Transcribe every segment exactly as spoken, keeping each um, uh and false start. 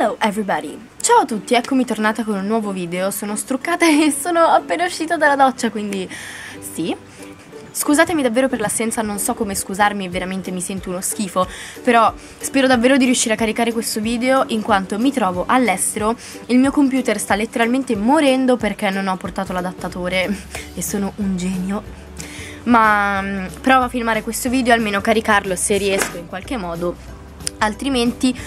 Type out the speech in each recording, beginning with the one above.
Hello everybody! Ciao a tutti, eccomi tornata con un nuovo video, sono struccata e sono appena uscita dalla doccia, quindi sì. Scusatemi davvero per l'assenza, non so come scusarmi, veramente mi sento uno schifo, però spero davvero di riuscire a caricare questo video in quanto mi trovo all'estero, il mio computer sta letteralmente morendo perché non ho portato l'adattatore e sono un genio. Ma provo a filmare questo video, almeno caricarlo se riesco in qualche modo, altrimenti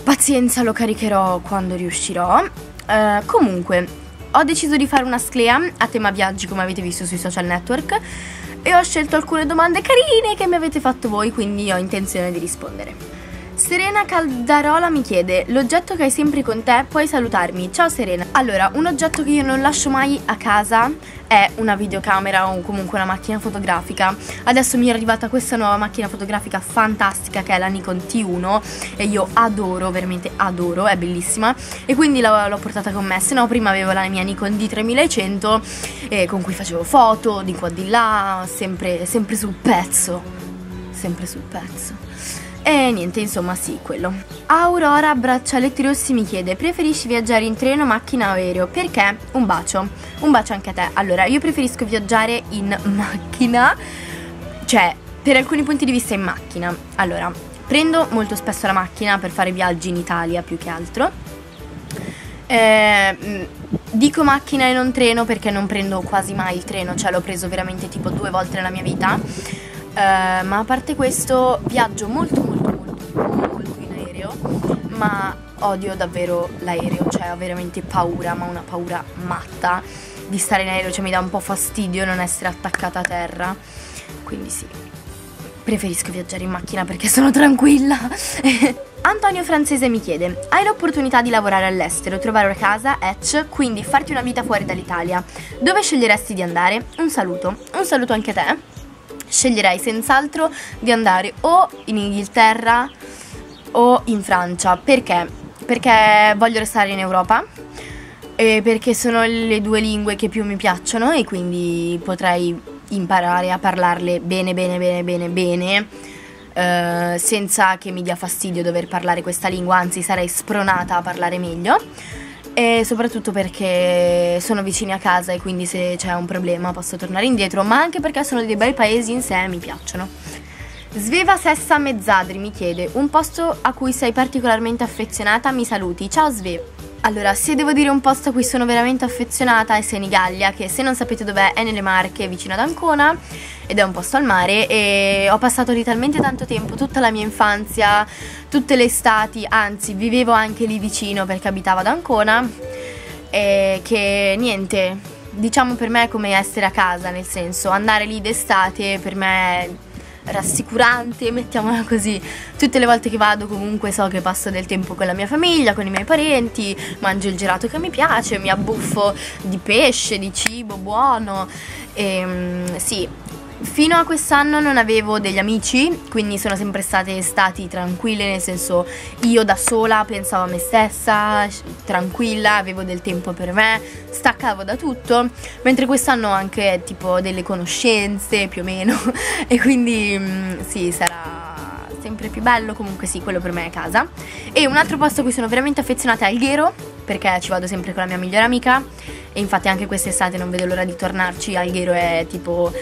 pazienza, lo caricherò quando riuscirò. Uh, comunque ho deciso di fare una sclea a tema viaggi, come avete visto sui social network, e ho scelto alcune domande carine che mi avete fatto voi, quindi ho intenzione di rispondere. Serena Caldarola mi chiede: l'oggetto che hai sempre con te, puoi salutarmi? Ciao Serena. Allora, un oggetto che io non lascio mai a casa è una videocamera o comunque una macchina fotografica. Adesso mi è arrivata questa nuova macchina fotografica fantastica che è la Nikon T uno e io adoro, veramente adoro, è bellissima, e quindi l'ho portata con me. Se no prima avevo la mia Nikon D trentamilacento eh, con cui facevo foto di qua di là, sempre, sempre sul pezzo, sempre sul pezzo. E niente, insomma sì, quello. Aurora Braccialetti Rossi mi chiede: preferisci viaggiare in treno, macchina o aereo? Perché? Un bacio. Un bacio anche a te. Allora, io preferisco viaggiare in macchina, cioè per alcuni punti di vista in macchina. Allora, prendo molto spesso la macchina per fare viaggi in Italia più che altro. Eh, dico macchina e non treno perché non prendo quasi mai il treno, cioè l'ho preso veramente tipo due volte nella mia vita. Uh, ma a parte questo viaggio molto molto molto molto in aereo, ma odio davvero l'aereo, cioè ho veramente paura, ma una paura matta di stare in aereo, cioè mi dà un po' fastidio non essere attaccata a terra, quindi sì, preferisco viaggiare in macchina perché sono tranquilla. Antonio Franzese mi chiede: hai l'opportunità di lavorare all'estero, trovare una casa, etch, quindi farti una vita fuori dall'Italia, dove sceglieresti di andare? Un saluto. Un saluto anche a te. Sceglierei senz'altro di andare o in Inghilterra o in Francia. Perché? Perché voglio restare in Europa e perché sono le due lingue che più mi piacciono e quindi potrei imparare a parlarle bene bene bene bene bene eh, senza che mi dia fastidio dover parlare questa lingua, anzi sarei spronata a parlare meglio, e soprattutto perché sono vicini a casa e quindi se c'è un problema posso tornare indietro, ma anche perché sono dei bei paesi in sé e mi piacciono. Sveva Sessa Mezzadri mi chiede: un posto a cui sei particolarmente affezionata, mi saluti? Ciao Sveva. Allora, se devo dire un posto a cui sono veramente affezionata è Senigallia, che se non sapete dov'è è nelle Marche, vicino ad Ancona, ed è un posto al mare, e ho passato lì talmente tanto tempo, tutta la mia infanzia, tutte le estati, anzi vivevo anche lì vicino perché abitavo ad Ancona, e che niente, diciamo per me è come essere a casa, nel senso andare lì d'estate per me è rassicurante, mettiamola così. Tutte le volte che vado comunque so che passo del tempo con la mia famiglia, con i miei parenti, mangio il gelato che mi piace, mi abbuffo di pesce, di cibo buono, e sì, fino a quest'anno non avevo degli amici, quindi sono sempre state estati tranquille, nel senso io da sola pensavo a me stessa, tranquilla, avevo del tempo per me, staccavo da tutto, mentre quest'anno ho anche tipo delle conoscenze più o meno e quindi sì, sarà sempre più bello. Comunque sì, quello per me è casa. E un altro posto a cui sono veramente affezionata è Alghero, perché ci vado sempre con la mia migliore amica e infatti anche quest'estate non vedo l'ora di tornarci. Alghero è tipo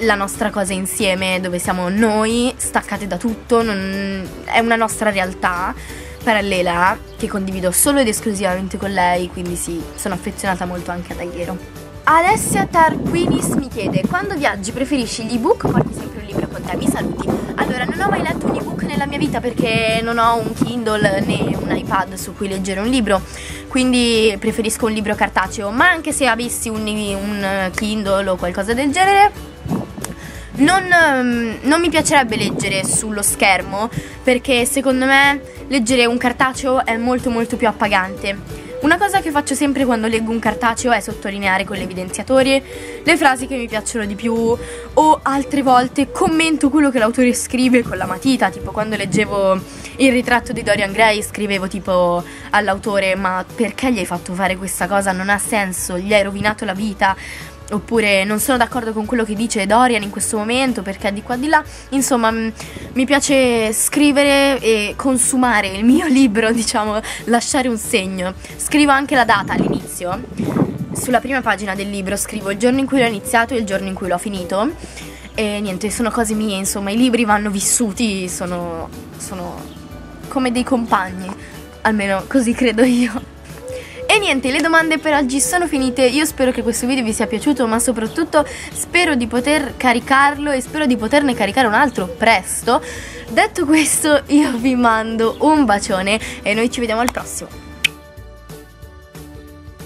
la nostra cosa insieme, dove siamo noi staccate da tutto, non... è una nostra realtà parallela che condivido solo ed esclusivamente con lei, quindi sì, sono affezionata molto anche ad Alghero. Alessia Tarquinis mi chiede: quando viaggi preferisci gli ebook o porti sempre un libro con te? Mi saluti. Allora, non ho mai letto un ebook nella mia vita perché non ho un Kindle né un iPad su cui leggere un libro, quindi preferisco un libro cartaceo, ma anche se avessi un, un Kindle o qualcosa del genere, Non, non mi piacerebbe leggere sullo schermo perché secondo me leggere un cartaceo è molto molto più appagante. Una cosa che faccio sempre quando leggo un cartaceo è sottolineare con l'evidenziatore le frasi che mi piacciono di più, o altre volte commento quello che l'autore scrive con la matita, tipo quando leggevo Il ritratto di Dorian Gray scrivevo tipo all'autore: ma perché gli hai fatto fare questa cosa, non ha senso, gli hai rovinato la vita. oppure non sono d'accordo con quello che dice Dorian in questo momento perché di qua di là, insomma m- mi piace scrivere e consumare il mio libro, diciamo, lasciare un segno. Scrivo anche la data all'inizio, sulla prima pagina del libro scrivo il giorno in cui l'ho iniziato e il giorno in cui l'ho finito, e niente, sono cose mie, insomma i libri vanno vissuti, sono, sono come dei compagni, almeno così credo io. E niente, le domande per oggi sono finite, io spero che questo video vi sia piaciuto, ma soprattutto spero di poter caricarlo e spero di poterne caricare un altro presto. Detto questo, io vi mando un bacione e noi ci vediamo al prossimo.